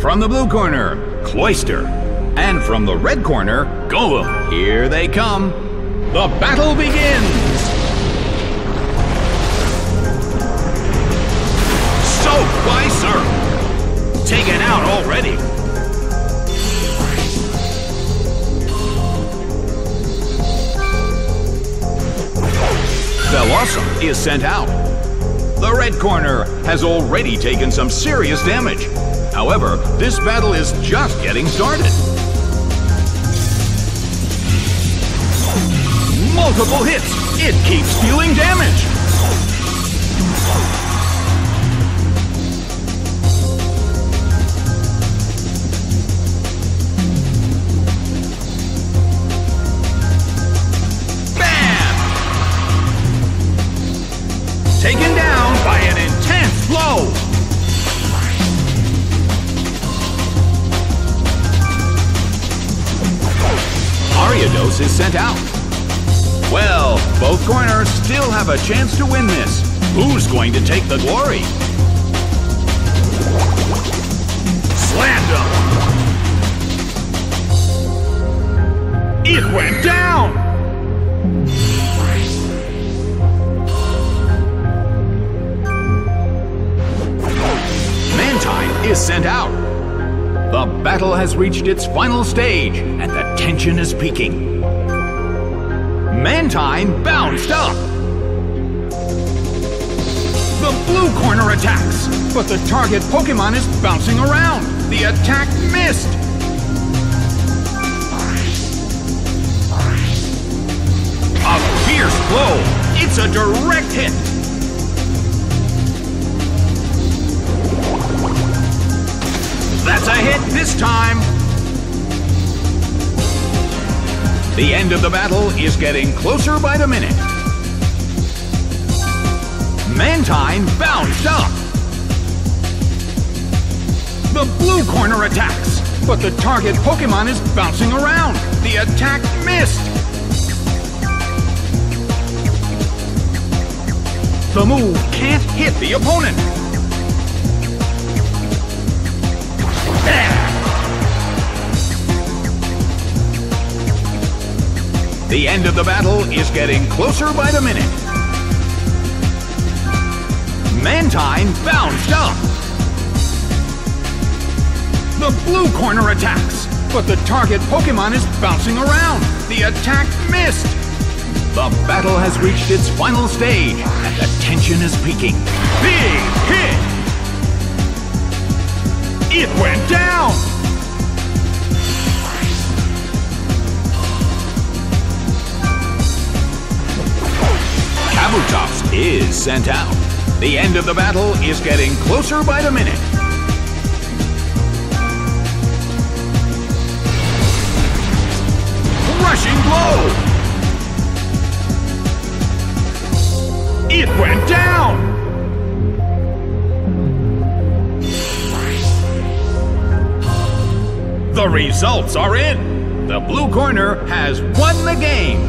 From the blue corner, Cloyster, and from the red corner, Golem. Here they come. The battle begins. So Cloyster, taken out already. Bellossom is sent out. The red corner has already taken some serious damage. However, this battle is just getting started. Multiple hits. It keeps dealing damage. Bam! Taken down by an intense blow. Is sent out. Well, both corners still have a chance to win this. Who's going to take the glory? Slandro! It went down! Mantine is sent out. The battle has reached its final stage, and the tension is peaking. Mantine bounced up! The blue corner attacks, but the target Pokémon is bouncing around! The attack missed! A fierce blow! It's a direct hit! That's a hit this time! The end of the battle is getting closer by the minute. Mantine bounced up. The blue corner attacks, but the target Pokémon is bouncing around. The attack missed. The move can't hit the opponent. The end of the battle is getting closer by the minute. Mantine bounced up. The blue corner attacks, but the target Pokémon is bouncing around. The attack missed. The battle has reached its final stage, and the tension is peaking. Big hit! It went down! Kabutops is sent out. The end of the battle is getting closer by the minute. Rushing blow! It went down! The results are in! The blue corner has won the game!